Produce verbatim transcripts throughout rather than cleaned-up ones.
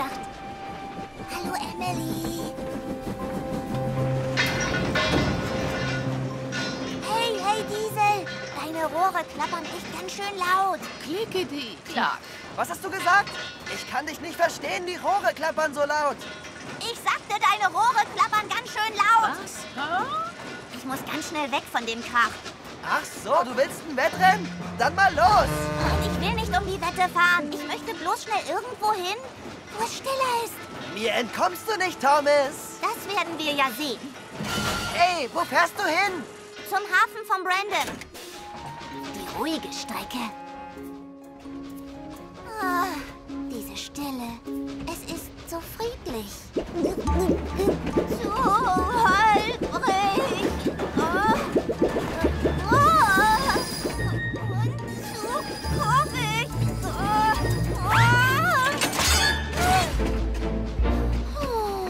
gedacht. Hallo, Emily. Hey, hey, Diesel. Deine Rohre klappern echt ganz schön laut. Klicke die. Klar. Was hast du gesagt? Ich kann dich nicht verstehen, die Rohre klappern so laut. Ich sagte, deine Rohre klappern ganz schön laut. Was? Huh? Ich muss ganz schnell weg von dem Krach. Ach so, du willst ein Wettrennen? Dann mal los! Ich will nicht um die Wette fahren. Ich möchte bloß schnell irgendwo hin, wo es stiller ist. Mir entkommst du nicht, Thomas. Das werden wir ja sehen. Hey, wo fährst du hin? Zum Hafen von Brandon. Die ruhige Strecke. Ah, diese Stille. Es ist so friedlich. So holprig. Oh. Oh. Und so kurvig. Oh. Oh. Oh.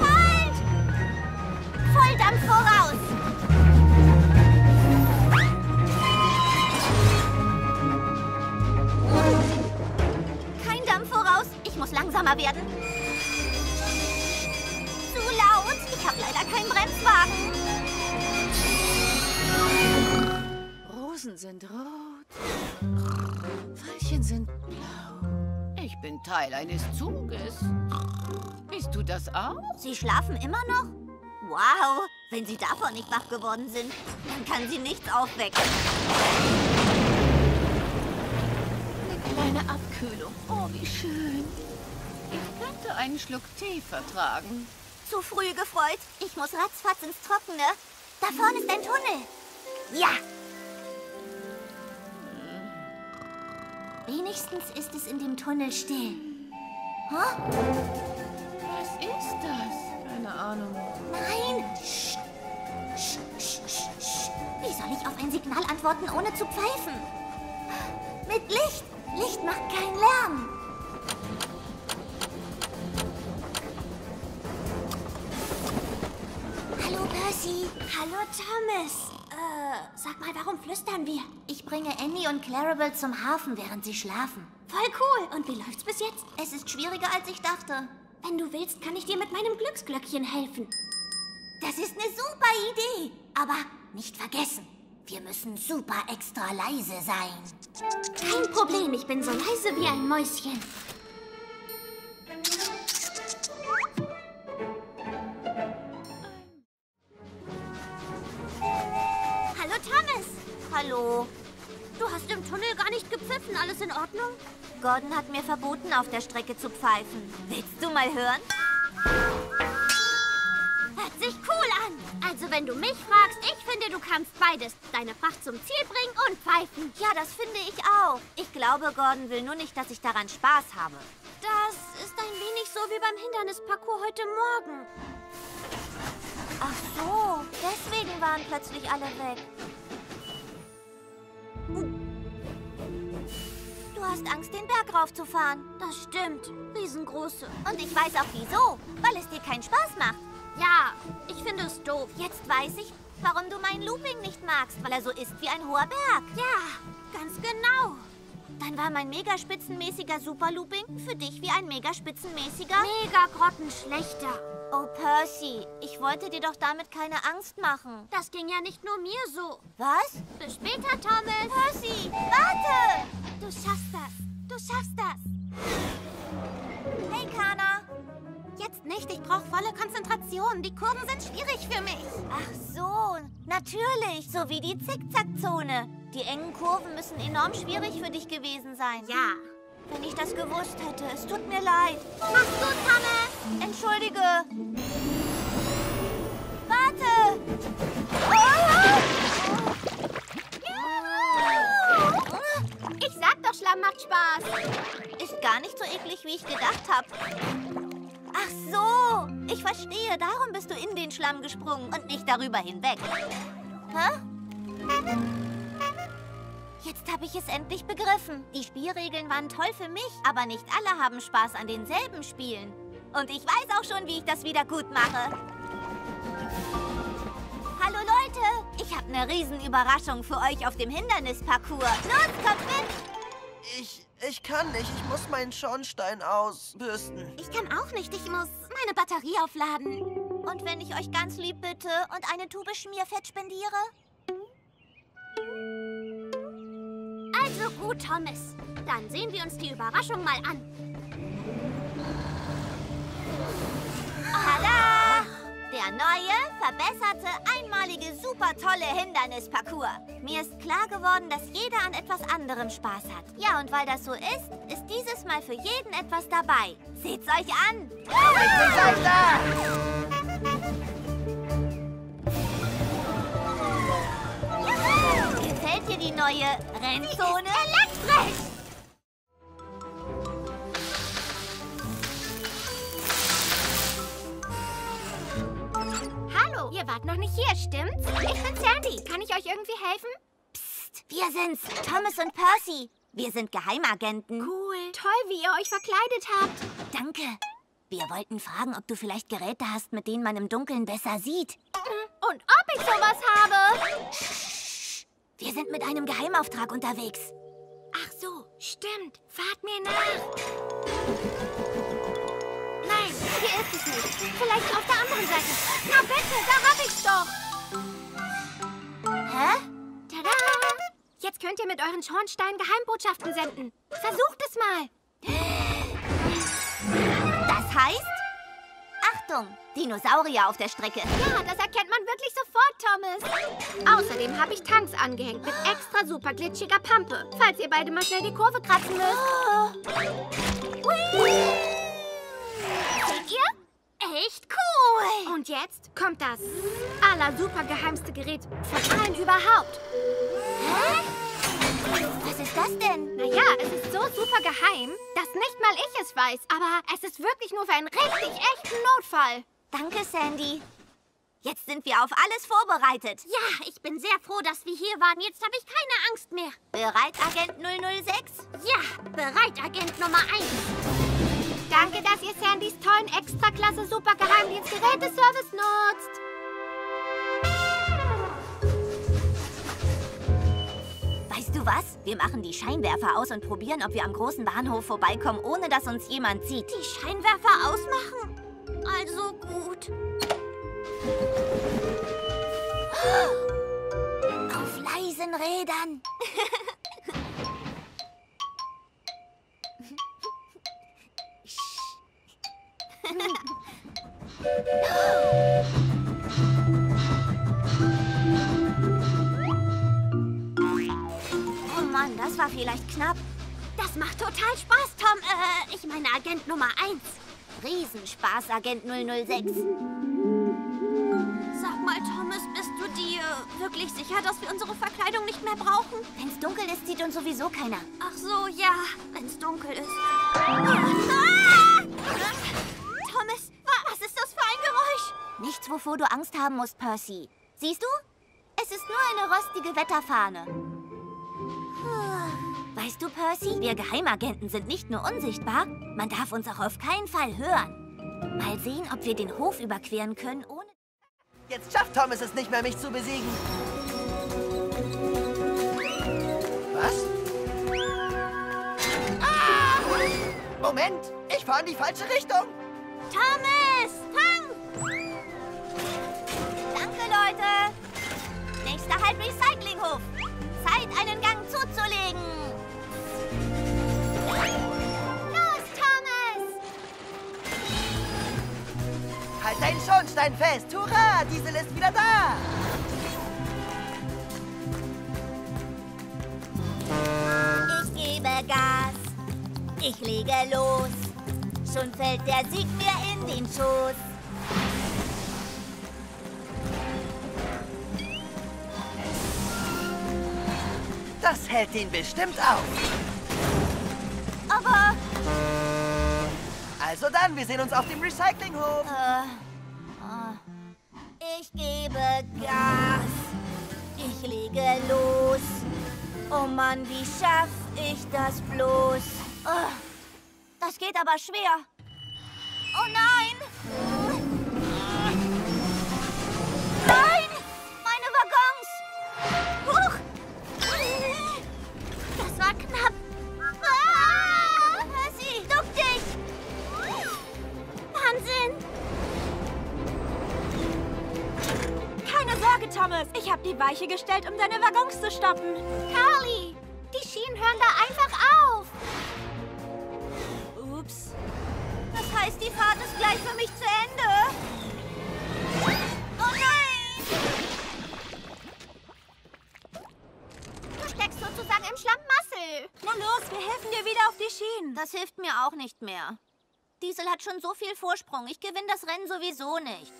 Halt! Volldampf voraus! Langsamer werden. Zu laut. Ich habe leider keinen Bremswagen. Rosen sind rot. Veilchen sind blau. Ich bin Teil eines Zuges. Bist du das auch? Sie schlafen immer noch? Wow. Wenn sie davon nicht wach geworden sind, dann kann sie nichts aufwecken. Eine kleine Abkühlung. Oh, wie schön. Ich könnte einen Schluck Tee vertragen. Zu früh gefreut. Ich muss ratzfatz ins Trockene. Da vorne ist ein Tunnel. Ja. Wenigstens ist es in dem Tunnel still. Huh? Was ist das? Keine Ahnung. Nein. Sch, sch, sch, sch, sch. Wie soll ich auf ein Signal antworten, ohne zu pfeifen? Mit Licht. Licht macht keinen Lärm. Hallo, Percy. Hallo, Thomas. Äh, sag mal, warum flüstern wir? Ich bringe Annie und Claribel zum Hafen, während sie schlafen. Voll cool. Und wie läuft's bis jetzt? Es ist schwieriger, als ich dachte. Wenn du willst, kann ich dir mit meinem Glücksglöckchen helfen. Das ist eine super Idee. Aber nicht vergessen, wir müssen super extra leise sein. Kein Problem, ich bin so leise wie ein Mäuschen. Hallo, Thomas. Hallo. Du hast im Tunnel gar nicht gepfiffen. Alles in Ordnung? Gordon hat mir verboten, auf der Strecke zu pfeifen. Willst du mal hören? Hört sich cool an. Also wenn du mich fragst, ich finde, du kannst beides. Deine Fracht zum Ziel bringen und pfeifen. Ja, das finde ich auch. Ich glaube, Gordon will nur nicht, dass ich daran Spaß habe. Das ist ein wenig so wie beim Hindernisparcours heute Morgen. Ach so, deswegen waren plötzlich alle weg. Du hast Angst, den Berg raufzufahren. Das stimmt. Riesengroße. Und ich weiß auch wieso, weil es dir keinen Spaß macht. Ja, ich finde es doof. Jetzt weiß ich, warum du mein Looping nicht magst, weil er so ist wie ein hoher Berg. Ja, ganz genau. Dann war mein mega spitzenmäßiger Superlooping für dich wie ein mega spitzenmäßiger... Mega grottenschlechter. Oh, Percy, ich wollte dir doch damit keine Angst machen. Das ging ja nicht nur mir so. Was? Bis später, Thomas. Percy, warte! Du schaffst das. Du schaffst das. Hey, Kana. Jetzt nicht, ich brauche volle Konzentration. Die Kurven sind schwierig für mich. Ach so, natürlich, so wie die Zickzackzone. Die engen Kurven müssen enorm schwierig für dich gewesen sein. Ja. Wenn ich das gewusst hätte, es tut mir leid. Mach's gut, Tanne. Entschuldige. Warte. Oh! Oh! Ich sag doch, Schlamm macht Spaß. Ist gar nicht so eklig, wie ich gedacht habe. Ach so, ich verstehe. Darum bist du in den Schlamm gesprungen und nicht darüber hinweg. Hä? Jetzt habe ich es endlich begriffen. Die Spielregeln waren toll für mich, aber nicht alle haben Spaß an denselben Spielen. Und ich weiß auch schon, wie ich das wieder gut mache. Hallo Leute, ich habe eine riesen Überraschung für euch auf dem Hindernisparcours. Los, kommt mit! Ich... Ich kann nicht. Ich muss meinen Schornstein ausbürsten. Ich kann auch nicht. Ich muss meine Batterie aufladen. Und wenn ich euch ganz lieb bitte und eine Tube Schmierfett spendiere? Also gut, Thomas. Dann sehen wir uns die Überraschung mal an. Tada! Der neue, verbesserte, einmalige, super tolle Hindernisparcours. Mir ist klar geworden, dass jeder an etwas anderem Spaß hat. Ja, und weil das so ist, ist dieses Mal für jeden etwas dabei. Seht's euch an! Oh, ich bin's euch da! Juhu! Gefällt dir die neue Rennzone? Sie ist elektrisch! Ihr wart noch nicht hier, stimmt's? Ich bin Sandy. Kann ich euch irgendwie helfen? Psst, wir sind's. Thomas und Percy. Wir sind Geheimagenten. Cool. Toll, wie ihr euch verkleidet habt. Danke. Wir wollten fragen, ob du vielleicht Geräte hast, mit denen man im Dunkeln besser sieht. Und ob ich sowas habe. Shh. Wir sind mit einem Geheimauftrag unterwegs. Ach so, stimmt. Fahrt mir nach. Nein, hier ist es nicht. Vielleicht auf der anderen Seite. Na bitte, da hab ich's doch. Hä? Tada! Jetzt könnt ihr mit euren Schornsteinen Geheimbotschaften senden. Versucht es mal. Das heißt? Achtung, Dinosaurier auf der Strecke. Ja, das erkennt man wirklich sofort, Thomas. Außerdem habe ich Tanks angehängt mit extra super glitschiger Pampe. Falls ihr beide mal schnell die Kurve kratzen müsst. Ui. Seht ihr? Echt cool! Und jetzt kommt das aller supergeheimste Gerät von allen überhaupt. Hä? Was ist das denn? Naja, es ist so super geheim, dass nicht mal ich es weiß. Aber es ist wirklich nur für einen richtig echten Notfall. Danke, Sandy. Jetzt sind wir auf alles vorbereitet. Ja, ich bin sehr froh, dass wir hier waren. Jetzt habe ich keine Angst mehr. Bereit, Agent null null sechs? Ja, bereit, Agent Nummer eins. Danke, dass ihr Sandys tollen Extraklasse Supergeheimdienstgeräteservice nutzt. Weißt du was? Wir machen die Scheinwerfer aus und probieren, ob wir am großen Bahnhof vorbeikommen, ohne dass uns jemand sieht. Die Scheinwerfer ausmachen? Also gut. Auf leisen Rädern. Oh Mann, das war vielleicht knapp. Das macht total Spaß, Tom. Äh, ich meine Agent Nummer eins. Riesenspaß, Agent null null sechs. Sag mal, Thomas, bist du dir wirklich sicher, dass wir unsere Verkleidung nicht mehr brauchen? Wenn's dunkel ist, sieht uns sowieso keiner. Ach so, ja, wenn's dunkel ist. Oh, ah! Thomas, was ist das für ein Geräusch? Nichts, wovor du Angst haben musst, Percy. Siehst du? Es ist nur eine rostige Wetterfahne. Weißt du, Percy, wir Geheimagenten sind nicht nur unsichtbar, man darf uns auch auf keinen Fall hören. Mal sehen, ob wir den Hof überqueren können, ohne... Jetzt schafft Thomas es nicht mehr, mich zu besiegen. Was? Ah! Moment, ich fahre in die falsche Richtung. Thomas, fang! Danke, Leute. Nächster Halt Recyclinghof. Zeit, einen Gang zuzulegen. Los, Thomas! Halt deinen Schornstein fest. Hurra, Diesel ist wieder da. Ich gebe Gas. Ich lege los. Schon fällt der Sieg mir in den Schoß. Das hält ihn bestimmt auf. Aber... Also dann, wir sehen uns auf dem Recyclinghof. Äh, äh, ich gebe Gas. Ich lege los. Oh Mann, wie schaff ich das bloß? Oh. Das geht aber schwer. Oh nein! Nein! Meine Waggons! Huch! Das war knapp. Ah! Sorge, Thomas. Ich habe die Weiche gestellt, um deine Waggons zu stoppen. Carly, die Schienen hören da einfach auf. Ups. Das heißt, die Fahrt ist gleich für mich zu Ende. Oh nein! Du steckst sozusagen im Schlammmassel. Na los, wir helfen dir wieder auf die Schienen. Das hilft mir auch nicht mehr. Diesel hat schon so viel Vorsprung. Ich gewinne das Rennen sowieso nicht.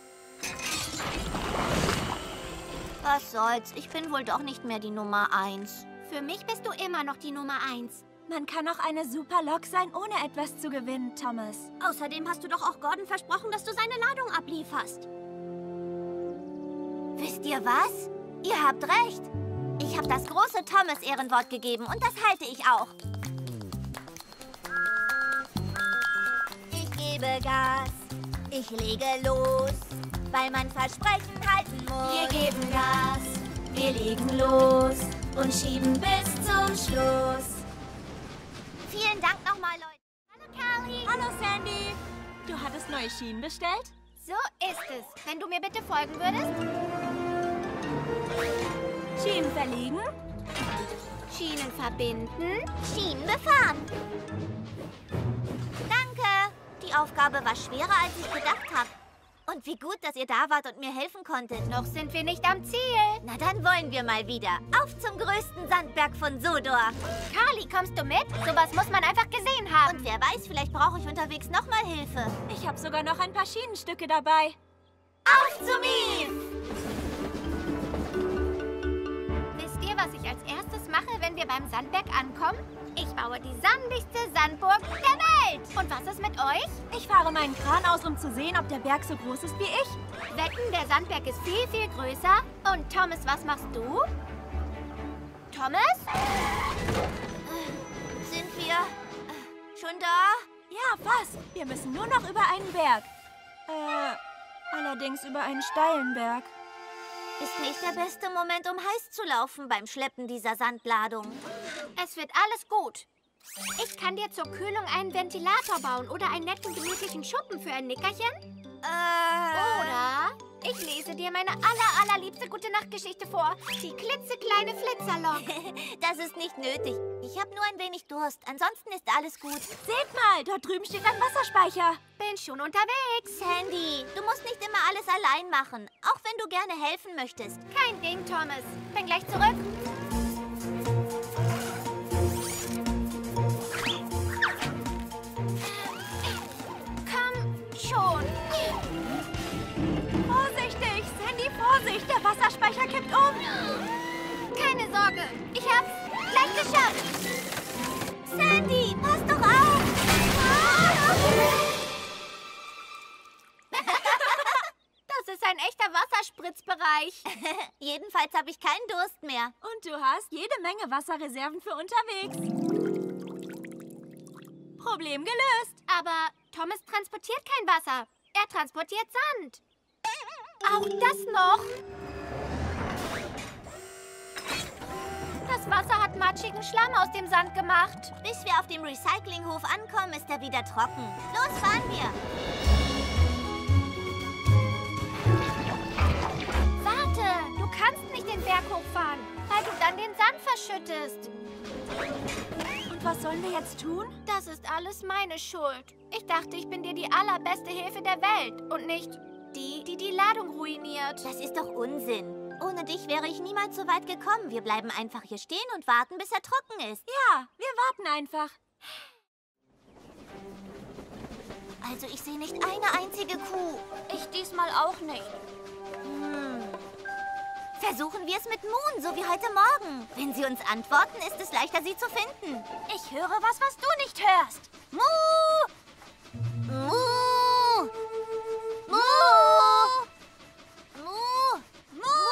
Was soll's, ich bin wohl doch nicht mehr die Nummer eins. Für mich bist du immer noch die Nummer eins. Man kann auch eine Super-Lok sein, ohne etwas zu gewinnen, Thomas. Außerdem hast du doch auch Gordon versprochen, dass du seine Ladung ablieferst. Wisst ihr was? Ihr habt recht. Ich habe das große Thomas-Ehrenwort gegeben und das halte ich auch. Ich gebe Gas, ich lege los. Weil man Versprechen halten muss. Wir geben Gas, wir legen los und schieben bis zum Schluss. Vielen Dank nochmal, Leute. Hallo, Carly. Hallo, Sandy. Du hattest neue Schienen bestellt? So ist es. Wenn du mir bitte folgen würdest. Schienen verlegen. Schienen verbinden. Schienen befahren. Danke. Die Aufgabe war schwerer, als ich gedacht habe. Und wie gut, dass ihr da wart und mir helfen konntet. Noch sind wir nicht am Ziel. Na, dann wollen wir mal wieder. Auf zum größten Sandberg von Sodor. Carly, kommst du mit? Sowas muss man einfach gesehen haben. Und wer weiß, vielleicht brauche ich unterwegs nochmal Hilfe. Ich habe sogar noch ein paar Schienenstücke dabei. Auf zum Eve! Wisst ihr, was ich als erstes mache, wenn wir beim Sandberg ankommen? Ich baue die sandigste Sandburg der Welt. Und was ist mit euch? Ich fahre meinen Kran aus, um zu sehen, ob der Berg so groß ist wie ich. Wetten, der Sandberg ist viel, viel größer. Und Thomas, was machst du? Thomas? Sind wir schon da? Ja, fast. Wir müssen nur noch über einen Berg. Äh, allerdings über einen steilen Berg. Ist nicht der beste Moment, um heiß zu laufen beim Schleppen dieser Sandladung. Es wird alles gut. Ich kann dir zur Kühlung einen Ventilator bauen oder einen netten, gemütlichen Schuppen für ein Nickerchen. Äh... Oder ich lese dir meine aller, allerliebste Gute-Nacht-Geschichte vor. Die klitzekleine Flitzerlok. Das ist nicht nötig. Ich habe nur ein wenig Durst. Ansonsten ist alles gut. Seht mal, dort drüben steht ein Wasserspeicher. Bin schon unterwegs. Sandy, du musst nicht immer alles allein machen. Auch wenn du gerne helfen möchtest. Kein Ding, Thomas. Bin gleich zurück. Vorsichtig, Sandy, Vorsicht, der Wasserspeicher kippt um. Keine Sorge, ich hab's gleich geschafft. Sandy, pass doch auf. Das ist ein echter Wasserspritzbereich. Jedenfalls habe ich keinen Durst mehr. Und du hast jede Menge Wasserreserven für unterwegs. Problem gelöst. Aber Thomas transportiert kein Wasser. Er transportiert Sand. Auch das noch. Das Wasser hat matschigen Schlamm aus dem Sand gemacht. Bis wir auf dem Recyclinghof ankommen, ist er wieder trocken. Los, fahren wir. Warte, du kannst nicht den Berg hochfahren, weil du dann den Sand verschüttest. Und was sollen wir jetzt tun? Das ist alles meine Schuld. Ich dachte, ich bin dir die allerbeste Hilfe der Welt und nicht die, die die Ladung ruiniert. Das ist doch Unsinn. Ohne dich wäre ich niemals so weit gekommen. Wir bleiben einfach hier stehen und warten, bis er trocken ist. Ja, wir warten einfach. Also ich sehe nicht eine einzige Kuh. Ich diesmal auch nicht. Hm. Versuchen wir es mit Moon, so wie heute Morgen. Wenn sie uns antworten, ist es leichter, sie zu finden. Ich höre was, was du nicht hörst. Mu! Mu! Mu! Mu! Mu!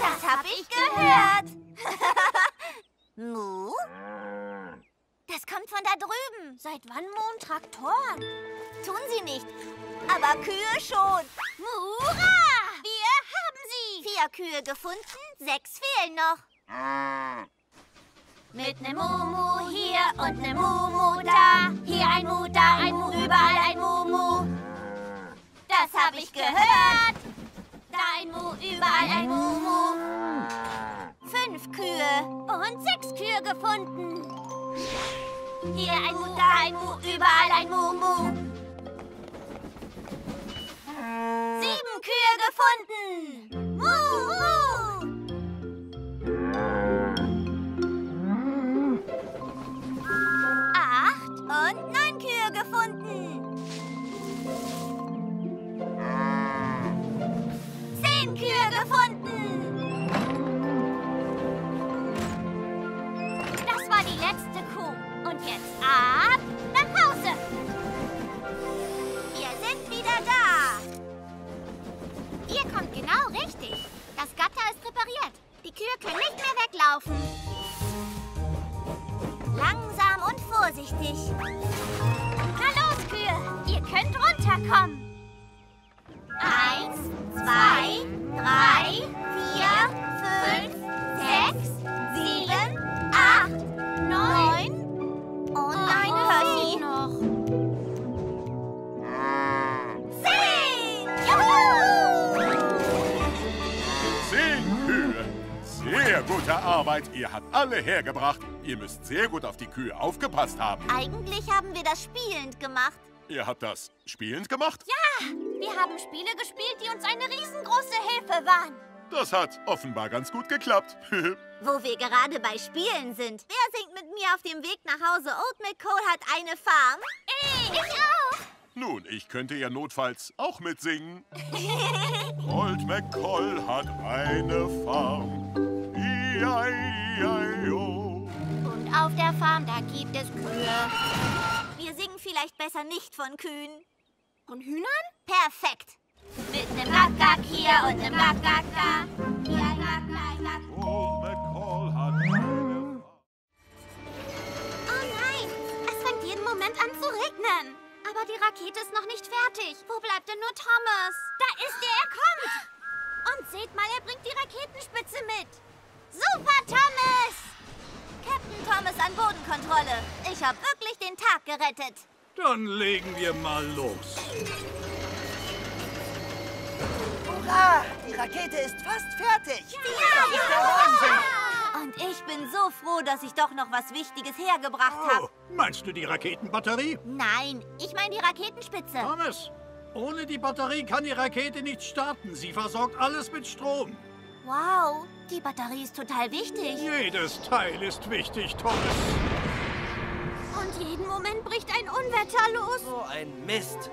Das hab ich gehört. Mu? Das kommt von da drüben. Seit wann muhen Traktoren? Tun sie nicht, aber Kühe schon. Hurra! Wir haben sie. Vier Kühe gefunden, sechs fehlen noch. Mit nem Mumu hier und nem Mumu da. Hier ein Mu, da ein Mu, überall ein Mumu. Da Das habe ich gehört. Da ein Mu, überall ein Mumu. Fünf Kühe und sechs Kühe gefunden. Hier ein Mu, da ein Mu, überall ein Mumu. Sieben Kühe gefunden. Mumu. Acht und neun Kühe gefunden. Zehn Kühe gefunden. Das war die letzte Kuh. Und jetzt ab nach Hause. Wir sind wieder da. Ihr kommt genau richtig. Das Gatter ist repariert. Die Kühe können nicht mehr weglaufen. Langsam und vorsichtig. Na los, Kühe. Ihr könnt runterkommen. Eins, zwei, drei, vier, fünf, sechs, sieben, acht, neun und ein Percy noch. Zehn! Juhu! Zehn Kühe! Sehr gute Arbeit, ihr habt alle hergebracht. Ihr müsst sehr gut auf die Kühe aufgepasst haben. Eigentlich haben wir das spielend gemacht. Ihr habt das spielend gemacht? Ja, wir haben Spiele gespielt, die uns eine riesengroße Hilfe waren. Das hat offenbar ganz gut geklappt. Wo wir gerade bei Spielen sind. Wer singt mit mir auf dem Weg nach Hause? Old MacCole hat eine Farm. Ich, ich auch. Nun, ich könnte ja notfalls auch mitsingen. Old MacCole hat eine Farm. I-I-I-O. Und auf der Farm, da gibt es Kühe. Wir singen vielleicht besser nicht von Kühen. Und Hühnern? Perfekt. Mit nem Gackgack hier und nem Gackgack da. Oh nein, es fängt jeden Moment an zu regnen. Aber die Rakete ist noch nicht fertig. Wo bleibt denn nur Thomas? Da ist er, er kommt. Und seht mal, er bringt die Raketenspitze mit. Super, Thomas! Captain Thomas an Bodenkontrolle. Ich habe wirklich den Tag gerettet. Dann legen wir mal los. Hurra! Die Rakete ist fast fertig. Ja, ja, ja. Und ich bin so froh, dass ich doch noch was Wichtiges hergebracht oh, habe. Meinst du die Raketenbatterie? Nein, ich meine die Raketenspitze. Thomas, ohne die Batterie kann die Rakete nicht starten. Sie versorgt alles mit Strom. Wow, die Batterie ist total wichtig. Jedes Teil ist wichtig, Thomas. Und jeden Moment bricht ein Unwetter los. So ein Mist.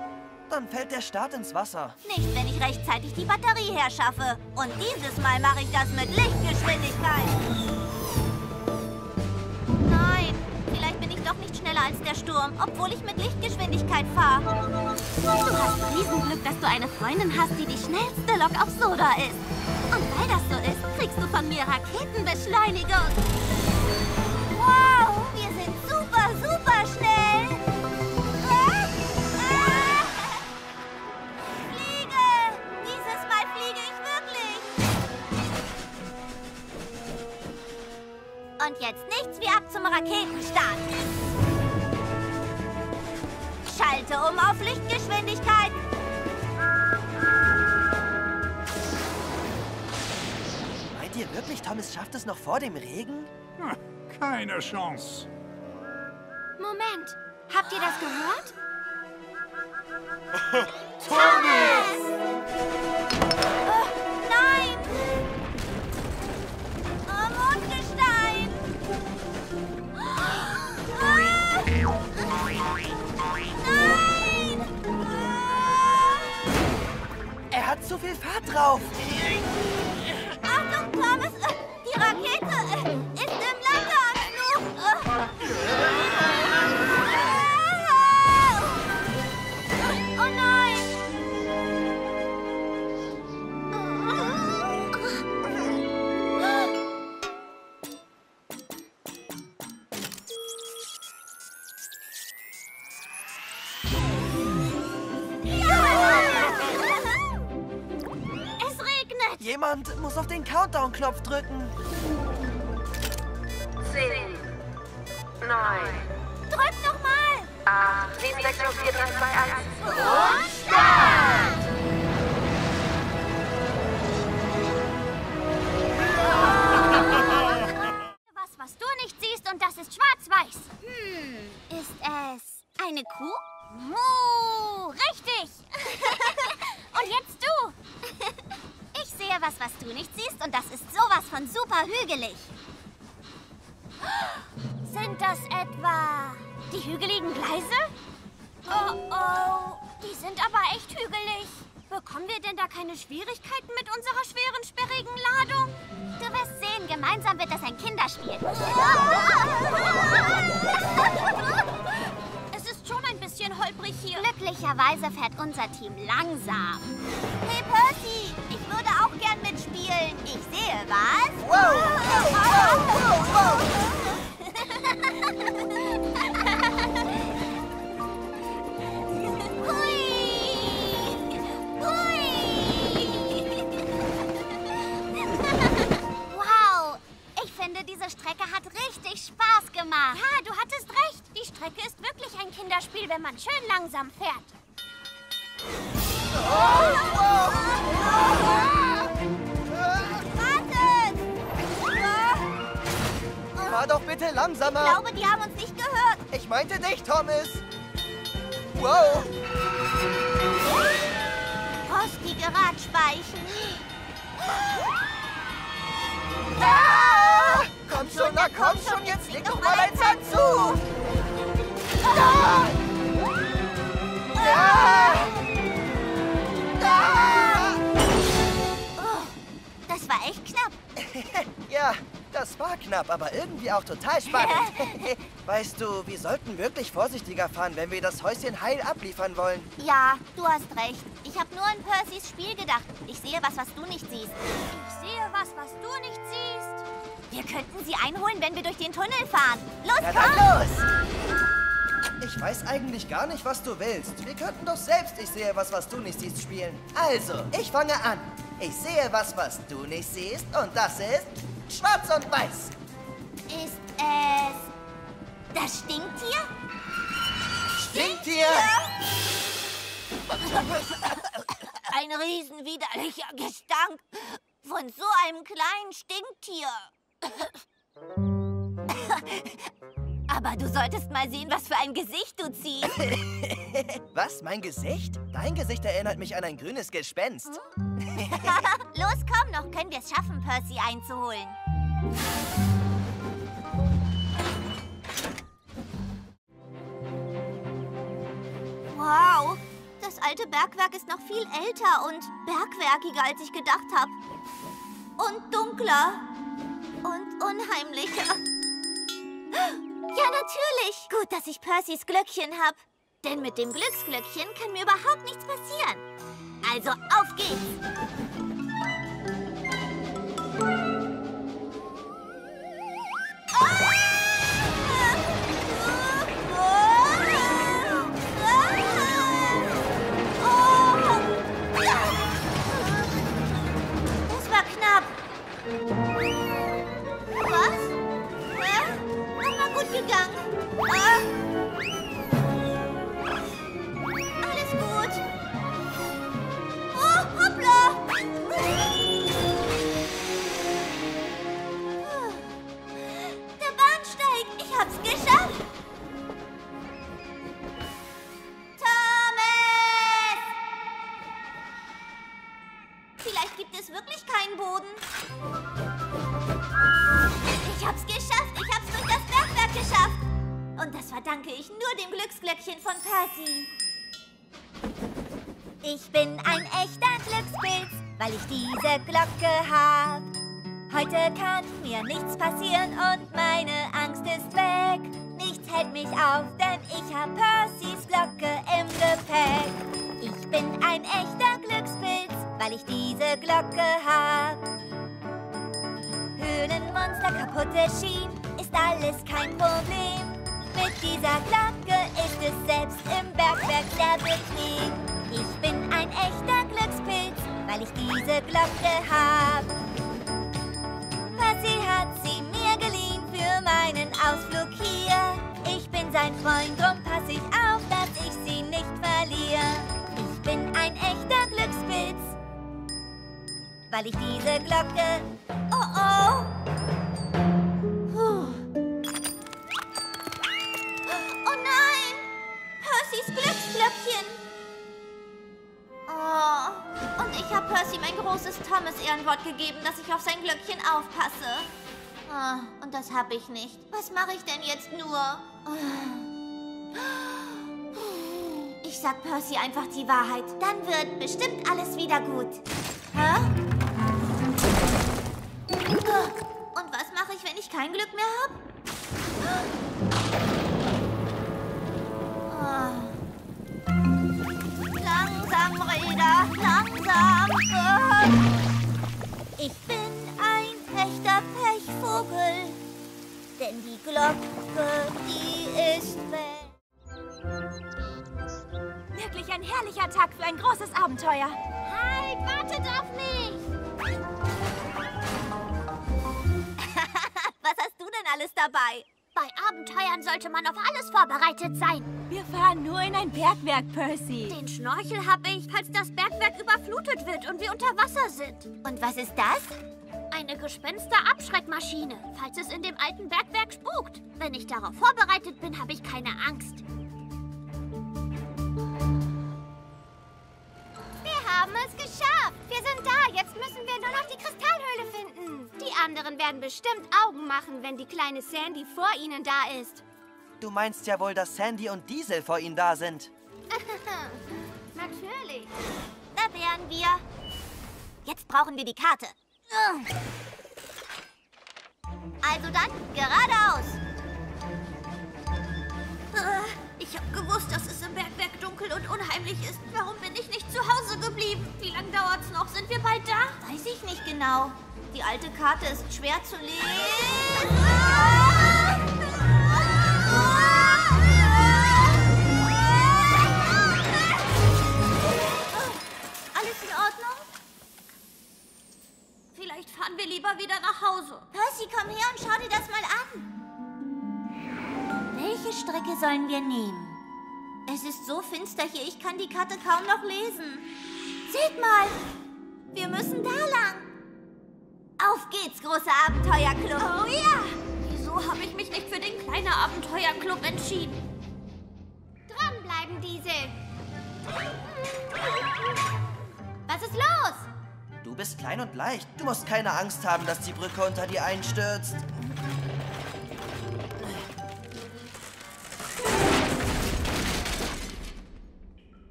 Dann fällt der Start ins Wasser. Nicht, wenn ich rechtzeitig die Batterie herschaffe. Und dieses Mal mache ich das mit Lichtgeschwindigkeit. Nein, vielleicht bin ich doch nicht schneller als der Sturm, obwohl ich mit Lichtgeschwindigkeit fahre. Du hast Riesenglück, dass du eine Freundin hast, die die schnellste Lok auf Sodor ist. Und weil das so ist, kriegst du von mir Raketenbeschleunigung. Wow, wir sind super, super schnell. Ah, ah. Fliege! Dieses Mal fliege ich wirklich. Und jetzt nichts wie ab zum Raketenstart. Schalte um auf Lichtgeschwindigkeit. Ihr wirklich, Thomas schafft es noch vor dem Regen? Hm, keine Chance. Moment, habt ihr das gehört? Thomas! Oh, nein! Oh, Mondgestein! Oh, nein! Oh. Er hat zu viel Fahrt drauf! Achtung, Thomas! Die Rakete ist im Landeanflug! Oh nein! Es regnet! Jemand muss auf den Countdown-Knopf drücken. Zehn. Neun. Drück nochmal. Acht, sieben, sechs, fünf, vier, drei, zwei, eins. Und Start! etwas, was du nicht siehst, und das ist sowas von super hügelig. Sind das etwa die hügeligen Gleise? Oh oh, die sind aber echt hügelig. Bekommen wir denn da keine Schwierigkeiten mit unserer schweren, sperrigen Ladung? Du wirst sehen, gemeinsam wird das ein Kinderspiel. Es ist schon ein bisschen holprig hier. Glücklicherweise fährt unser Team langsam. Hey Percy, ich würde auch gern mitspielen. Ich sehe was. Wow. Wow. Wow. Wow. Hui. Wow, ich finde, diese Strecke hat richtig Spaß gemacht. Ja, du hattest recht. Die Strecke ist wirklich ein Kinderspiel, wenn man schön langsam fährt. Wartet! Fahr doch bitte langsamer. Ich glaube, die haben uns nicht gehört. Ich meinte dich, Thomas. Wow. Rostige Radspeichen. Ah! Komm schon, na komm schon, jetzt leg doch mal deinen Zahn zu! Ah! Ah! Ah! Oh, das war echt knapp. Ja, das war knapp, aber irgendwie auch total spannend. Weißt du, wir sollten wirklich vorsichtiger fahren, wenn wir das Häuschen heil abliefern wollen. Ja, du hast recht. Ich habe nur an Percys Spiel gedacht. Ich sehe was, was du nicht siehst. Ich sehe was, was du nicht siehst. Wir könnten sie einholen, wenn wir durch den Tunnel fahren. Los, ja, komm! Dann los! Ich weiß eigentlich gar nicht, was du willst. Wir könnten doch selbst Ich sehe was, was du nicht siehst spielen. Also, ich fange an. Ich sehe was, was du nicht siehst, und das ist schwarz und weiß. Ist es das Stinktier? Stinktier? Ein riesen widerlicher Gestank von so einem kleinen Stinktier. Aber du solltest mal sehen, was für ein Gesicht du ziehst. Was? Mein Gesicht? Dein Gesicht erinnert mich an ein grünes Gespenst. Hm? Los, komm, noch können wir es schaffen, Percy einzuholen. Wow, das alte Bergwerk ist noch viel älter und bergwerkiger, als ich gedacht habe. Und dunkler. Und unheimlicher. Ja, natürlich. Gut, dass ich Percys Glöckchen habe. Denn mit dem Glücksglöckchen kann mir überhaupt nichts passieren. Also, auf geht's. Das war knapp. Was? Ja? Nochmal gut gegangen. Ah. Danke ich nur dem Glücksglöckchen von Percy. Ich bin ein echter Glückspilz, weil ich diese Glocke hab. Heute kann mir nichts passieren und meine Angst ist weg. Nichts hält mich auf, denn ich hab Percys Glocke im Gepäck. Ich bin ein echter Glückspilz, weil ich diese Glocke hab. Höhlenmonster, kaputte Schienen, ist alles kein Problem. Mit dieser Glocke ist es selbst im Bergwerk sehr bequem. Ich bin ein echter Glückspilz, weil ich diese Glocke hab. Percy hat sie mir geliehen für meinen Ausflug hier. Ich bin sein Freund, drum pass ich auf, dass ich sie nicht verliere. Ich bin ein echter Glückspilz, weil ich diese Glocke... Oh oh! Glücksglöckchen. Oh, und ich Ich habe Percy mein großes Thomas-Ehrenwort gegeben, dass ich auf sein Glöckchen aufpasse. Oh, und das habe ich nicht. Was mache ich denn jetzt nur? Ich sag Percy einfach die Wahrheit. Dann wird bestimmt alles wieder gut. Hä? Und was mache ich, wenn ich kein Glück mehr habe? Oh. Langsam, Räder, langsam. Ich bin ein echter Pechvogel, denn die Glocke, die ist weg. Wirklich ein herrlicher Tag für ein großes Abenteuer. Halt, wartet auf mich! Was hast du denn alles dabei? Bei Abenteuern sollte man auf alles vorbereitet sein. Wir fahren nur in ein Bergwerk, Percy. Den Schnorchel habe ich, falls das Bergwerk überflutet wird und wir unter Wasser sind. Und was ist das? Eine Gespensterabschreckmaschine, falls es in dem alten Bergwerk spukt. Wenn ich darauf vorbereitet bin, habe ich keine Angst. Wir haben es geschafft. Wir sind da. Jetzt müssen wir nur noch die Kristallhöhle finden. Die anderen werden bestimmt Augen machen, wenn die kleine Sandy vor ihnen da ist. Du meinst ja wohl, dass Sandy und Diesel vor ihnen da sind. Natürlich. Da wären wir. Jetzt brauchen wir die Karte. Also dann, geradeaus. Ich habe gewusst, dass es im Bergwerk dunkel und unheimlich ist. Warum bin ich nicht zu Hause geblieben? Wie lange dauert's noch? Sind wir bald da? Weiß ich nicht genau. Die alte Karte ist schwer zu lesen. Alles in Ordnung? Vielleicht fahren wir lieber wieder nach Hause. Percy, komm her und schau dir das mal an. Welche Strecke sollen wir nehmen? Es ist so finster hier, ich kann die Karte kaum noch lesen. Seht mal, wir müssen da lang. Auf geht's, großer Abenteuerclub! Oh ja! Wieso habe ich mich nicht für den kleinen Abenteuerclub entschieden? Dranbleiben, Diesel! Was ist los? Du bist klein und leicht. Du musst keine Angst haben, dass die Brücke unter dir einstürzt.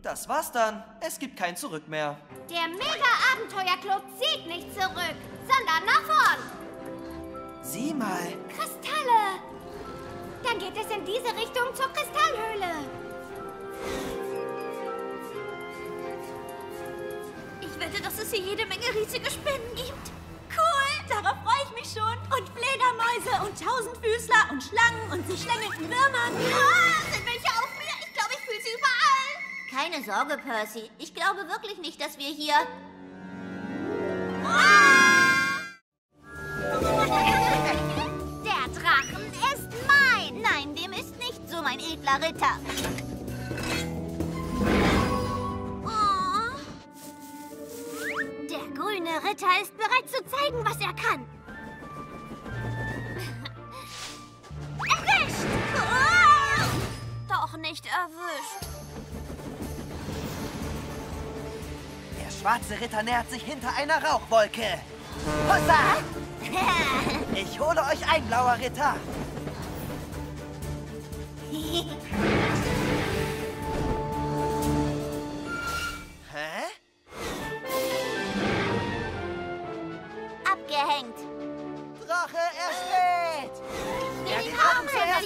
Das war's dann. Es gibt kein Zurück mehr. Der Mega-Abenteuerclub zieht nicht zurück, sondern nach vorn. Sieh mal. Kristalle. Dann geht es in diese Richtung zur Kristallhöhle. Ich wette, dass es hier jede Menge riesige Spinnen gibt. Cool, darauf freue ich mich schon. Und Fledermäuse und Tausendfüßler und Schlangen und sie schlängelnden Würmern. Ah, sind welche auf mir? Ich glaube, ich fühle sie überall. Keine Sorge, Percy. Ich glaube wirklich nicht, dass wir hier... Ah! Der Drachen ist mein! Nein, dem ist nicht so, mein edler Ritter. Oh. Der grüne Ritter ist bereit zu zeigen, was er kann. Erwischt! Oh! Doch nicht erwischt. Der schwarze Ritter nähert sich hinter einer Rauchwolke. Hussa! Ich hole euch ein, blauer Ritter. Hä? Abgehängt. Drache, er steht! Ich will ja, die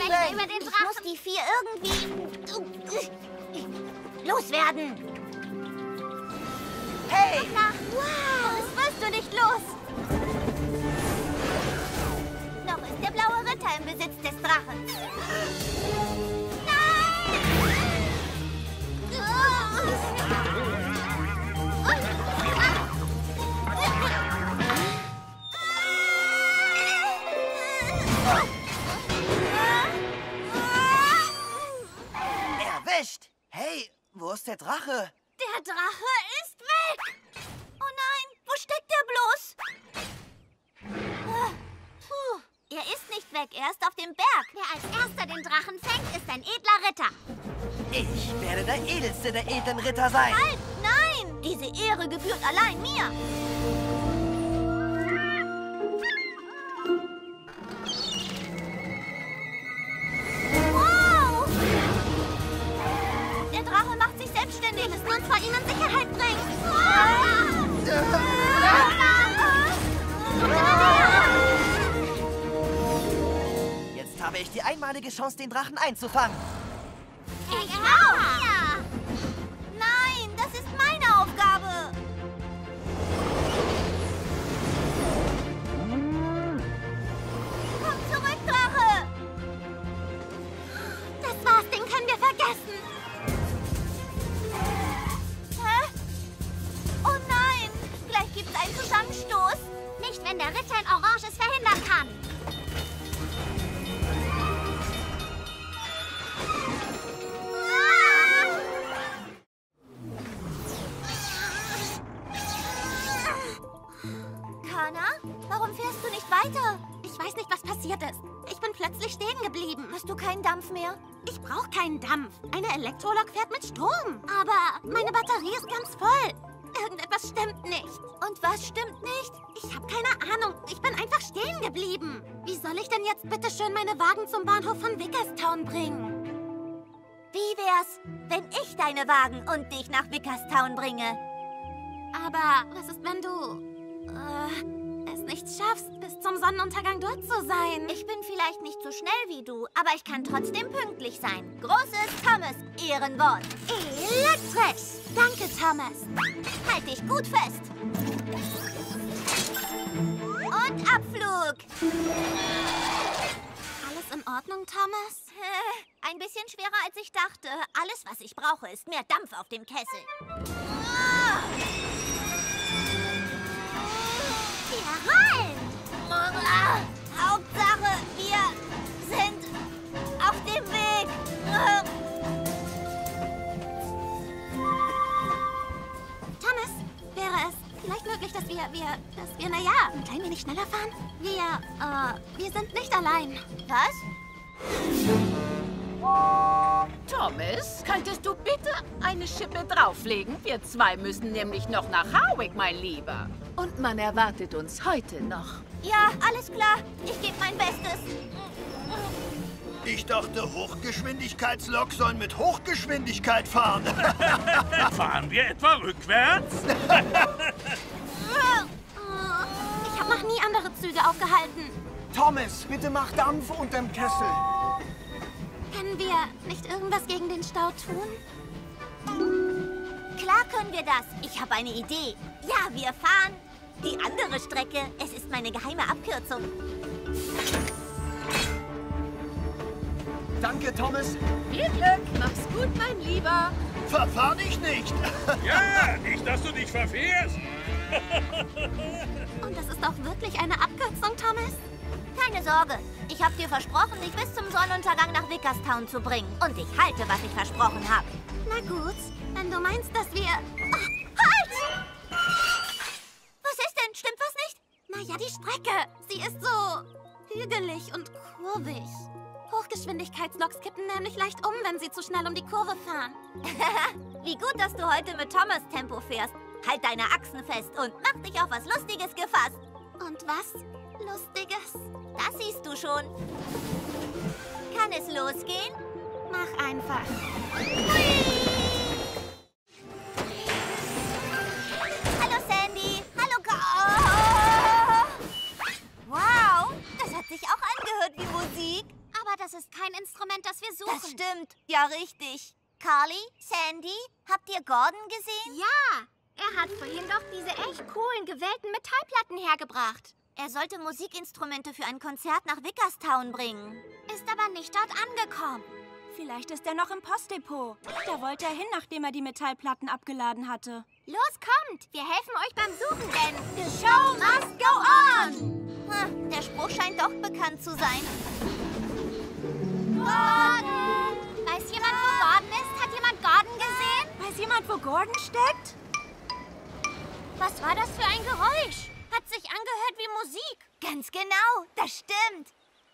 Rauchwolke über den Drachen. Ich muss die vier irgendwie loswerden. Hey! Wow, das wirst du nicht los! Noch ist der blaue Ritter im Besitz des Drachen. Nein! Erwischt! Hey, wo ist der Drache? Der Drache ist weg! Oh nein, wo steckt er bloß? Puh, er ist nicht weg, er ist auf dem Berg. Wer als erster den Drachen fängt, ist ein edler Ritter. Ich werde der edelste der edlen Ritter sein. Halt, nein! Diese Ehre gebührt allein mir. Wow! Der Drache macht sich selbstständig. Wir müssen uns vor ihm in Sicherheit bringen. Jetzt habe ich die einmalige Chance, den Drachen einzufangen. Ich auch! Elektrolok fährt mit Strom. Aber meine Batterie ist ganz voll. Irgendetwas stimmt nicht. Und was stimmt nicht? Ich habe keine Ahnung. Ich bin einfach stehen geblieben. Wie soll ich denn jetzt bitte schön meine Wagen zum Bahnhof von Wickerstown bringen? Wie wär's, wenn ich deine Wagen und dich nach Wickerstown bringe? Aber was ist, wenn du äh, es nicht schaffst, bis zum Sonnenuntergang dort zu sein? Ich bin vielleicht nicht so schnell wie du, aber ich kann trotzdem pünktlich sein. Großes Thomas Ehrenwort. Elektrisch. Danke, Thomas. Halt dich gut fest. Und Abflug. Alles in Ordnung, Thomas? Ein bisschen schwerer, als ich dachte. Alles, was ich brauche, ist mehr Dampf auf dem Kessel. Wir rollen. Hauptsache, wir sind auf dem Weg. Thomas, wäre es vielleicht möglich, dass wir, wir, dass wir, naja, ein klein wenig schneller fahren? Wir, äh, wir sind nicht allein. Was? Thomas, könntest du bitte eine Schippe drauflegen? Wir zwei müssen nämlich noch nach Hawick, mein Lieber. Und man erwartet uns heute noch. Ja, alles klar. Ich gebe mein Bestes. Ich dachte, Hochgeschwindigkeitslok sollen mit Hochgeschwindigkeit fahren. Fahren wir etwa rückwärts? Ich habe noch nie andere Züge aufgehalten. Thomas, bitte mach Dampf unterm Kessel. Können wir nicht irgendwas gegen den Stau tun? Klar können wir das. Ich habe eine Idee. Ja, wir fahren die andere Strecke. Es ist meine geheime Abkürzung. Danke, Thomas. Viel Glück. Mach's gut, mein Lieber. Verfahr dich nicht. Ja, nicht, dass du dich verfährst. Und das ist auch wirklich eine Abkürzung, Thomas? Keine Sorge. Ich habe dir versprochen, dich bis zum Sonnenuntergang nach Wickerstown zu bringen. Und ich halte, was ich versprochen habe. Na gut, wenn du meinst, dass wir... Ach, halt! Was ist denn? Stimmt was nicht? Na ja, die Strecke. Sie ist so hügelig und kurvig. Hochgeschwindigkeitsloks kippen nämlich leicht um, wenn sie zu schnell um die Kurve fahren. Wie gut, dass du heute mit Thomas Tempo fährst. Halt deine Achsen fest und mach dich auf was Lustiges gefasst. Und was Lustiges? Das siehst du schon. Kann es losgehen? Mach einfach. Hallo Sandy. Hallo Gordon. Wow, das hat sich auch angehört wie Musik. Aber das ist kein Instrument, das wir suchen. Das stimmt. Ja, richtig. Carly, Sandy, habt ihr Gordon gesehen? Ja, er hat vorhin doch diese echt coolen, gewählten Metallplatten hergebracht. Er sollte Musikinstrumente für ein Konzert nach Wickerstown bringen. Ist aber nicht dort angekommen. Vielleicht ist er noch im Postdepot. Da wollte er hin, nachdem er die Metallplatten abgeladen hatte. Los, kommt! Wir helfen euch beim Suchen, denn the show must go on! Hm, der Spruch scheint doch bekannt zu sein. Gordon! Weiß jemand, wo Gordon ist? Hat jemand Gordon gesehen? Weiß jemand, wo Gordon steckt? Was war das für ein Geräusch? Hat sich angehört wie Musik. Ganz genau, das stimmt.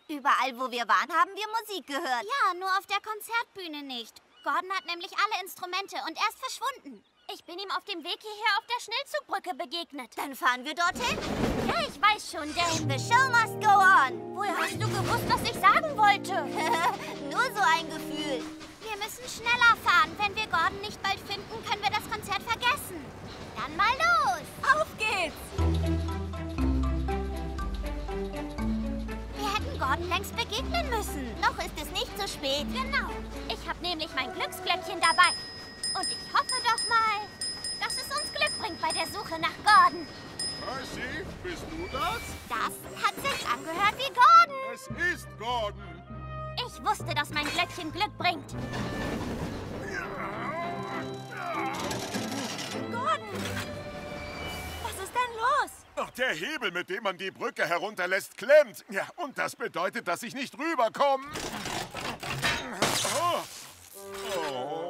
Überall, wo wir waren, haben wir Musik gehört. Ja, nur auf der Konzertbühne nicht. Gordon hat nämlich alle Instrumente und er ist verschwunden. Ich bin ihm auf dem Weg hierher auf der Schnellzugbrücke begegnet. Dann fahren wir dorthin? Ja, ich weiß schon, Dave. The show must go on. Woher hast du gewusst, was ich sagen wollte? Nur so ein Gefühl. Wir müssen schneller fahren. Wenn wir Gordon nicht bald finden, können wir das Konzert vergessen. Dann mal los. Auf geht's. Wir hätten Gordon längst begegnen müssen. Noch ist es nicht zu spät. Genau. Ich habe nämlich mein Glücksglöckchen dabei. Und ich hoffe doch mal, dass es uns Glück bringt bei der Suche nach Gordon. Percy, bist du das? Das hat sich angehört wie Gordon. Es ist Gordon. Ich wusste, dass mein Glöckchen Glück bringt. Gordon! Was ist denn los? Ach, der Hebel, mit dem man die Brücke herunterlässt, klemmt. Ja, und das bedeutet, dass ich nicht rüberkomme. Oh. Oh.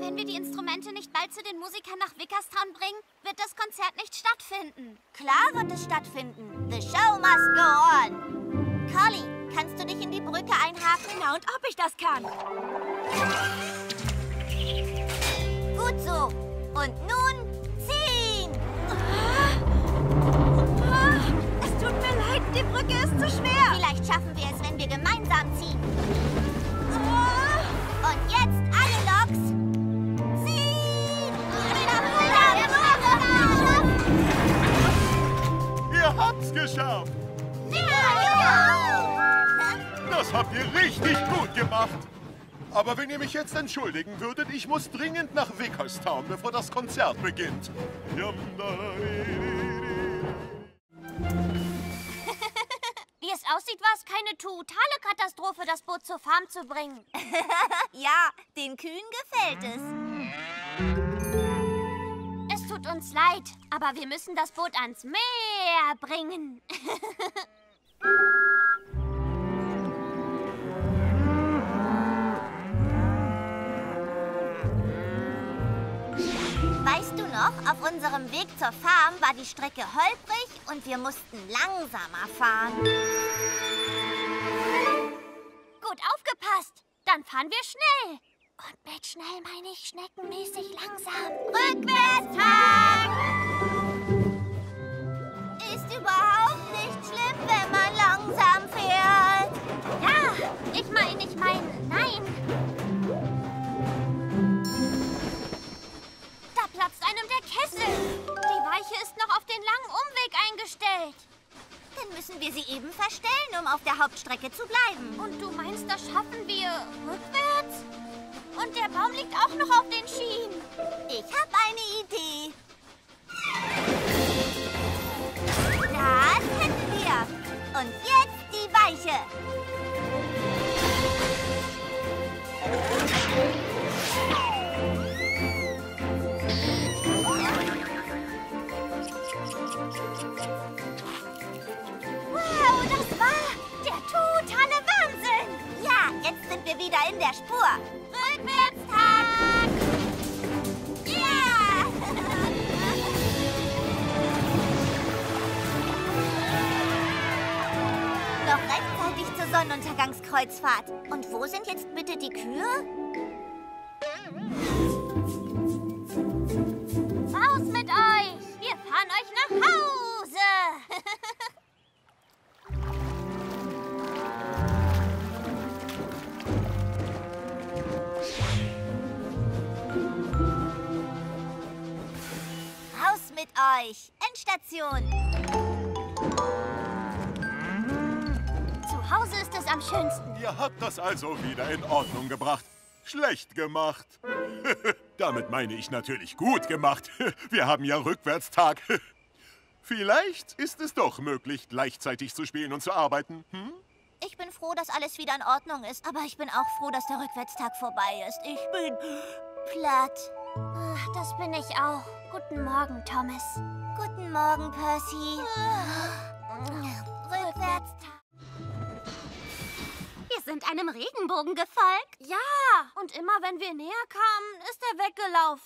Wenn wir die Instrumente nicht bald zu den Musikern nach Wickerstown bringen, wird das Konzert nicht stattfinden. Klar wird es stattfinden. The show must go on. Carly, kannst du dich in die Brücke einhaken? Na und ob ich das kann. Gut so. Und nun ziehen! Ah, ah, es tut mir leid, die Brücke ist zu schwer. Vielleicht schaffen wir es, wenn wir gemeinsam ziehen. Ah. Und jetzt alle Loks. Ihr habt's geschafft! Das habt ihr richtig gut gemacht! Aber wenn ihr mich jetzt entschuldigen würdet, ich muss dringend nach Wickerstown, bevor das Konzert beginnt. Wie es aussieht, war es keine totale Katastrophe, das Boot zur Farm zu bringen. Ja, den Kühen gefällt es. Tut uns leid, aber wir müssen das Boot ans Meer bringen. Weißt du noch, auf unserem Weg zur Farm war die Strecke holprig und wir mussten langsamer fahren. Gut aufgepasst, dann fahren wir schnell. Und mit schnell meine ich schneckenmäßig langsam. Rückwärts fahren! Ist überhaupt nicht schlimm, wenn man langsam fährt. Ja, ich meine, ich meine, nein. Da platzt einem der Kessel. Die Weiche ist noch auf den langen Umweg eingestellt. Dann müssen wir sie eben verstellen, um auf der Hauptstrecke zu bleiben. Und du meinst, das schaffen wir rückwärts? Und der Baum liegt auch noch auf den Schienen. Ich habe eine Idee. Das hätten wir. Und jetzt die Weiche. Wow, das war der totale Wahnsinn. Ja, jetzt sind wir wieder in der Spur. Rückwärtstag! Ja! Noch rechtzeitig zur Sonnenuntergangskreuzfahrt. Und wo sind jetzt bitte die Kühe? Raus mit euch! Wir fahren euch nach Hause! Mit euch. Endstation. Zu Hause ist es am schönsten. Ihr habt das also wieder in Ordnung gebracht. Schlecht gemacht. Damit meine ich natürlich gut gemacht. Wir haben ja Rückwärtstag. Vielleicht ist es doch möglich, gleichzeitig zu spielen und zu arbeiten. Hm? Ich bin froh, dass alles wieder in Ordnung ist. Aber ich bin auch froh, dass der Rückwärtstag vorbei ist. Ich bin platt. Ach, das bin ich auch. Guten Morgen, Thomas. Guten Morgen, Percy. Rückwärts. Wir sind einem Regenbogen gefolgt. Ja, und immer wenn wir näher kamen, ist er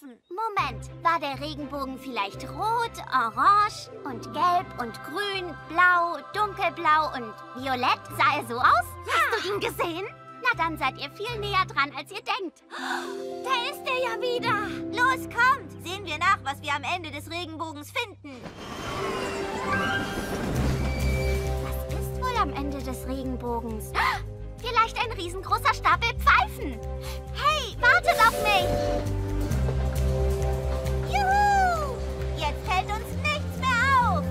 weggelaufen. Moment, war der Regenbogen vielleicht rot, orange und gelb und grün, blau, dunkelblau und violett? Sah er so aus? Ja. Hast du ihn gesehen? Na dann seid ihr viel näher dran, als ihr denkt. Da ist er ja wieder. Los, kommt. Sehen wir nach, was wir am Ende des Regenbogens finden. Was ist wohl am Ende des Regenbogens? Vielleicht ein riesengroßer Stapel Pfeifen. Hey, wartet auf mich. Juhu! Jetzt fällt uns nichts mehr auf.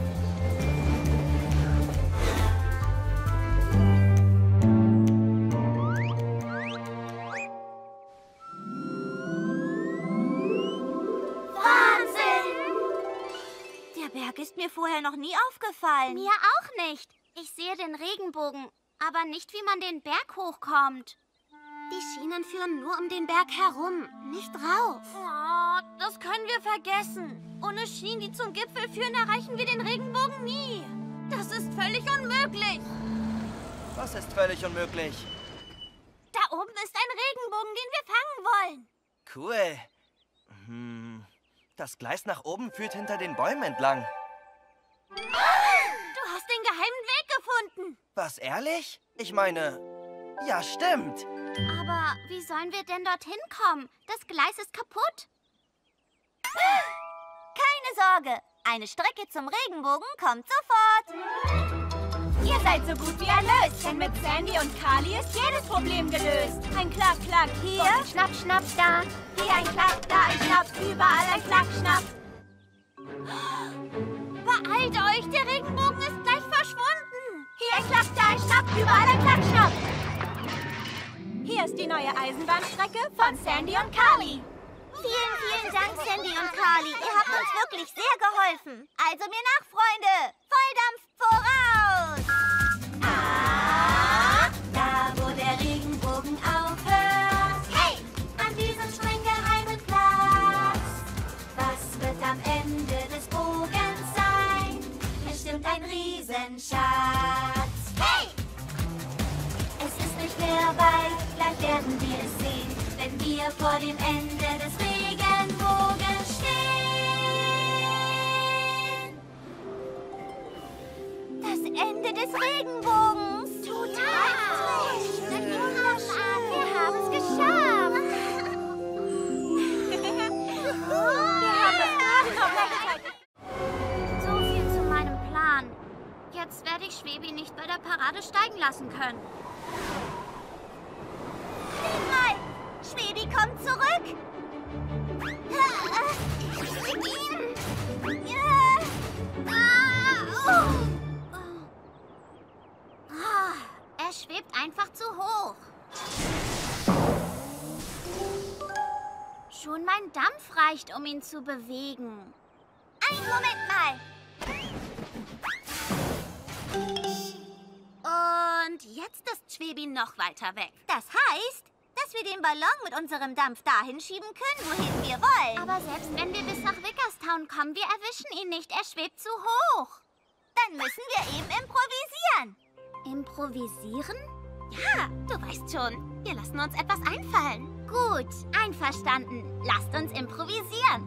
Wahnsinn! Der Berg ist mir vorher noch nie aufgefallen. Mir auch nicht. Ich sehe den Regenbogen. Aber nicht, wie man den Berg hochkommt. Die Schienen führen nur um den Berg herum, nicht rauf. Oh, das können wir vergessen. Ohne Schienen, die zum Gipfel führen, erreichen wir den Regenbogen nie. Das ist völlig unmöglich. Was ist völlig unmöglich? Da oben ist ein Regenbogen, den wir fangen wollen. Cool. Hm, das Gleis nach oben führt hinter den Bäumen entlang. Du hast den geheimen Weg gefunden. Was, ehrlich? Ich meine, ja, stimmt. Aber wie sollen wir denn dorthin kommen? Das Gleis ist kaputt. Keine Sorge. Eine Strecke zum Regenbogen kommt sofort. Ihr seid so gut wie erlöst, denn mit Sandy und Carly ist jedes Problem gelöst. Ein Klack, Klack hier. Und Schnapp, Schnapp da. Hier ein Klack, da ein Schnapp. Überall ein Klack, Schnapp. Beeilt euch, der Regenbogen ist gleich verschwunden. Hier klappt ein Schnapp, überall ein Klappschnapp. Hier ist die neue Eisenbahnstrecke von Sandy und Carly. Vielen, vielen Dank, Sandy und Carly. Ihr habt uns wirklich sehr geholfen. Also mir nach, Freunde. Volldampf voraus. Ah, da wo der Regenbogen aufhört. Hey, an diesem streng geheimen Platz. Was wird am Ende des Bogens sein? Bestimmt ein Riesenschatz. Weit, gleich werden wir es sehen, wenn wir vor dem Ende des Regenbogens stehen. Das Ende des Regenbogens. Total schön. Ja. Wir haben es geschafft. So viel zu meinem Plan. Jetzt werde ich Schwebi nicht bei der Parade steigen lassen können. Schwebi kommt zurück. Er schwebt einfach zu hoch. Schon mein Dampf reicht, um ihn zu bewegen. Einen Moment mal. Und jetzt ist Schwebi noch weiter weg. Das heißt, dass wir den Ballon mit unserem Dampf dahin schieben können, wohin wir wollen. Aber selbst wenn wir bis nach Wickerstown kommen, wir erwischen ihn nicht. Er schwebt zu hoch. Dann müssen wir eben improvisieren. Improvisieren? Ja, du weißt schon. Wir lassen uns etwas einfallen. Gut, einverstanden. Lasst uns improvisieren.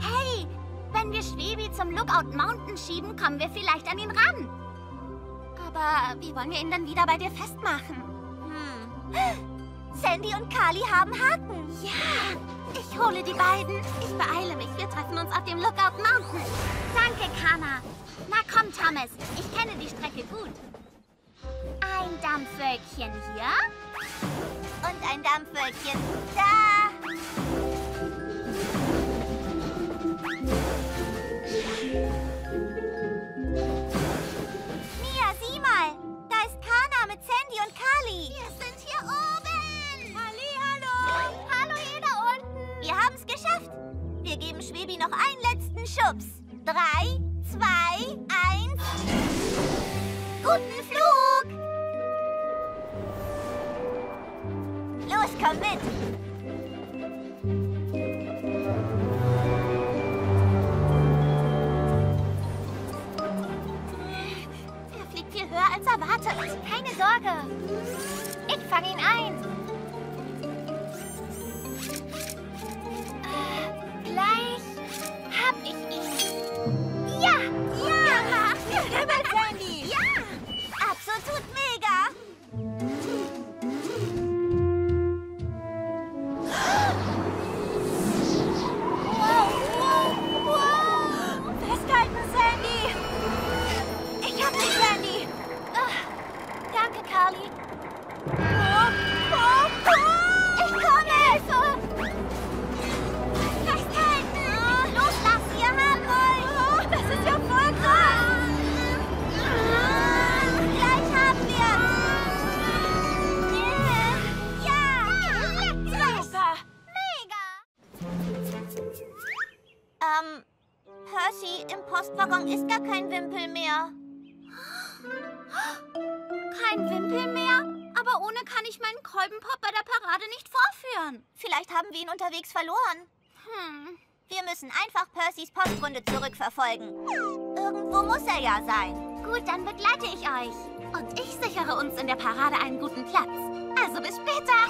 Hey, wenn wir Schwebi zum Lookout Mountain schieben, kommen wir vielleicht an ihn ran. Aber wie wollen wir ihn dann wieder bei dir festmachen? Hm. Sandy und Carly haben Haken. Ja, ich hole die beiden. Ich beeile mich. Wir treffen uns auf dem Lookout Mountain. Danke, Kana. Na komm, Thomas. Ich kenne die Strecke gut. Ein Dampfwölkchen hier. Und ein Dampfwölkchen da. Mia, sieh mal. Da ist Kana mit Sandy und Carly. Wir sind hier oben. Hallo ihr da unten! Wir haben es geschafft! Wir geben Schwebi noch einen letzten Schubs. Drei, zwei, eins. Guten Flug! Los, komm mit! Er fliegt viel höher als erwartet. Keine Sorge. Ich fange ihn ein. Gleich hab ich ihn. Ja! Ja! Sandy! Ja! Absolut mega! kein Wimpel mehr. Kein Wimpel mehr? Aber ohne kann ich meinen Kolbenpop bei der Parade nicht vorführen. Vielleicht haben wir ihn unterwegs verloren. Hm. Wir müssen einfach Percys Postrunde zurückverfolgen. Irgendwo muss er ja sein. Gut, dann begleite ich euch. Und ich sichere uns in der Parade einen guten Platz. Also bis später.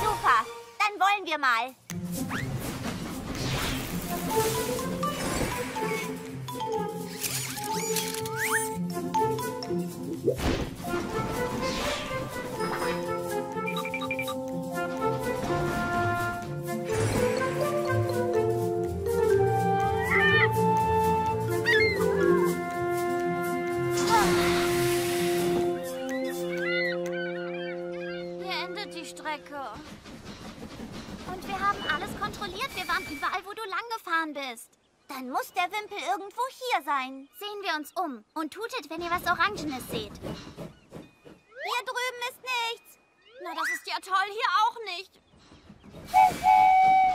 Super, dann wollen wir mal. Und wir haben alles kontrolliert. Wir waren überall, wo du lang gefahren bist. Dann muss der Wimpel irgendwo hier sein. Sehen wir uns um und tutet, wenn ihr was Orangenes seht. Hier drüben ist nichts. Na, das ist ja toll. Hier auch nicht.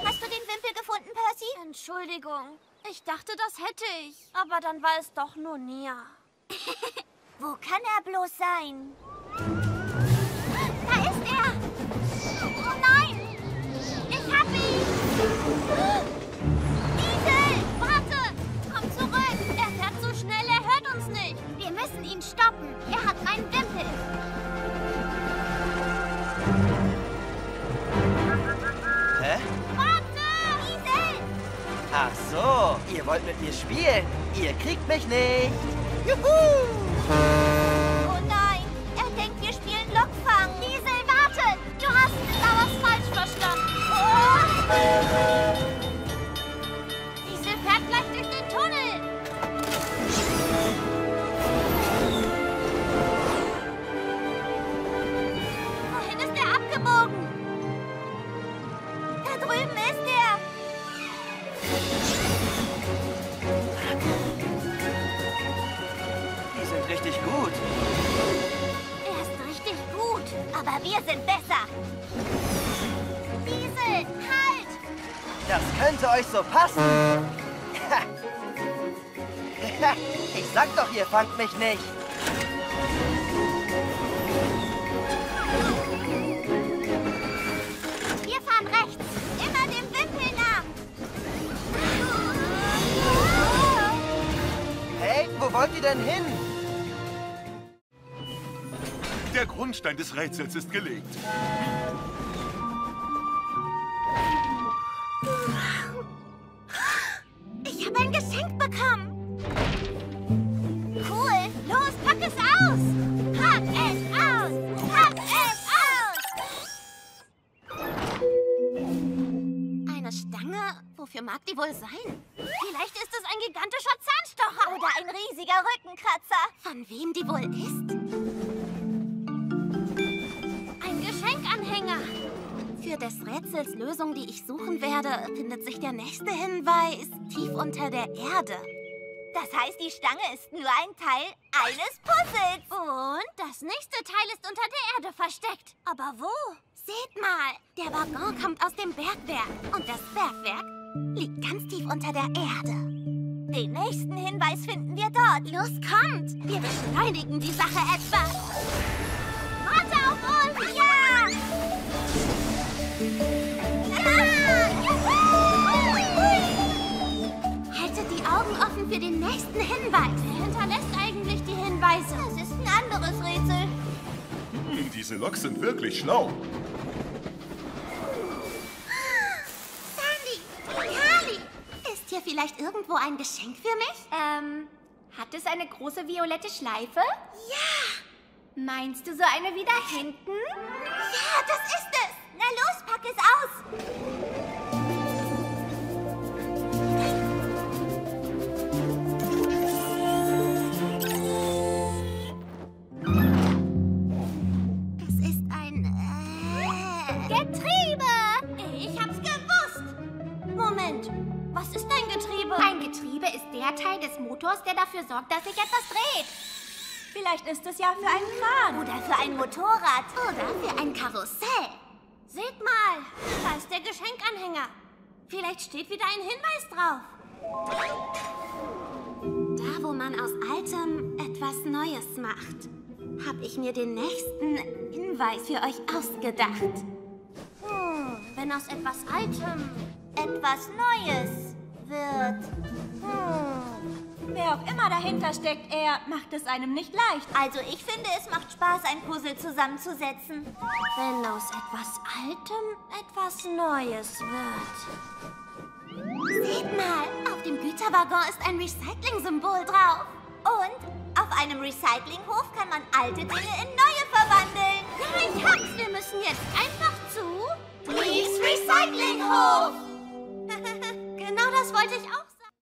Hast du den Wimpel gefunden, Percy? Entschuldigung. Ich dachte, das hätte ich. Aber dann war es doch nur Nia. Wo kann er bloß sein? Diesel! Warte! Komm zurück! Er fährt so schnell, er hört uns nicht! Wir müssen ihn stoppen! Er hat meinen Wimpel! Hä? Warte! Diesel! Ach so, ihr wollt mit mir spielen? Ihr kriegt mich nicht! Juhu! Oh nein! Er denkt, wir spielen Lockfang! Diesel, warte! Du hast Sauers falsch verstanden! Diesel fährt gleich durch den Tunnel. Wohin ist er abgebogen? Da drüben ist er. Die sind richtig gut. Er ist richtig gut, aber wir sind besser. Halt! Das könnte euch so passen. Ich sag doch, ihr fangt mich nicht. Wir fahren rechts. Immer dem Wimpel nach. Hey, wo wollt ihr denn hin? Der Grundstein des Rätsels ist gelegt. Ich habe ein Geschenk bekommen. Cool. Los, pack es aus. Pack es aus. Pack es aus. Eine Stange? Wofür mag die wohl sein? Vielleicht ist es ein gigantischer Zahnstocher. Oder ein riesiger Rückenkratzer. Von wem die wohl ist? Ein Geschenkanhänger. Für des Rätsels Lösung, die ich suchen werde, findet sich der nächste Hinweis tief unter der Erde. Das heißt, die Stange ist nur ein Teil eines Puzzles. Und das nächste Teil ist unter der Erde versteckt. Aber wo? Seht mal, der Waggon kommt aus dem Bergwerk. Und das Bergwerk liegt ganz tief unter der Erde. Den nächsten Hinweis finden wir dort. Los, kommt! Wir beschleunigen die Sache etwas. Warte auf uns! Ja! Haltet die Augen offen für den nächsten Hinweis. Wer hinterlässt eigentlich die Hinweise? Das ist ein anderes Rätsel. Hm, diese Loks sind wirklich schlau. Sandy, Carly, ist hier vielleicht irgendwo ein Geschenk für mich? Ähm, hat es eine große violette Schleife? Ja. Meinst du so eine wie da hinten? Ja, das ist es. Na los, pack es aus! Es ist ein... Äh... Getriebe! Ich hab's gewusst! Moment, was ist ein Getriebe? Ein Getriebe ist der Teil des Motors, der dafür sorgt, dass sich etwas dreht. Vielleicht ist es ja für einen Kran. Oder für ein Motorrad. Oder für ein Karussell. Seht mal, da ist der Geschenkanhänger. Vielleicht steht wieder ein Hinweis drauf. Da, wo wo man aus Altem etwas Neues macht, habe ich mir den nächsten Hinweis für euch ausgedacht. Hm, wenn aus etwas Altem etwas Neues wird. Hm. Wer auch immer dahinter steckt, er macht es einem nicht leicht. Also ich finde, es macht Spaß, ein Puzzle zusammenzusetzen. Wenn aus etwas Altem etwas Neues wird. Seht mal, auf dem Güterwaggon ist ein Recycling-Symbol drauf. Und auf einem Recyclinghof kann man alte Dinge in neue verwandeln. Ja, ich hab's. Wir müssen jetzt einfach zu... Leaves Recyclinghof! Genau das wollte ich auch.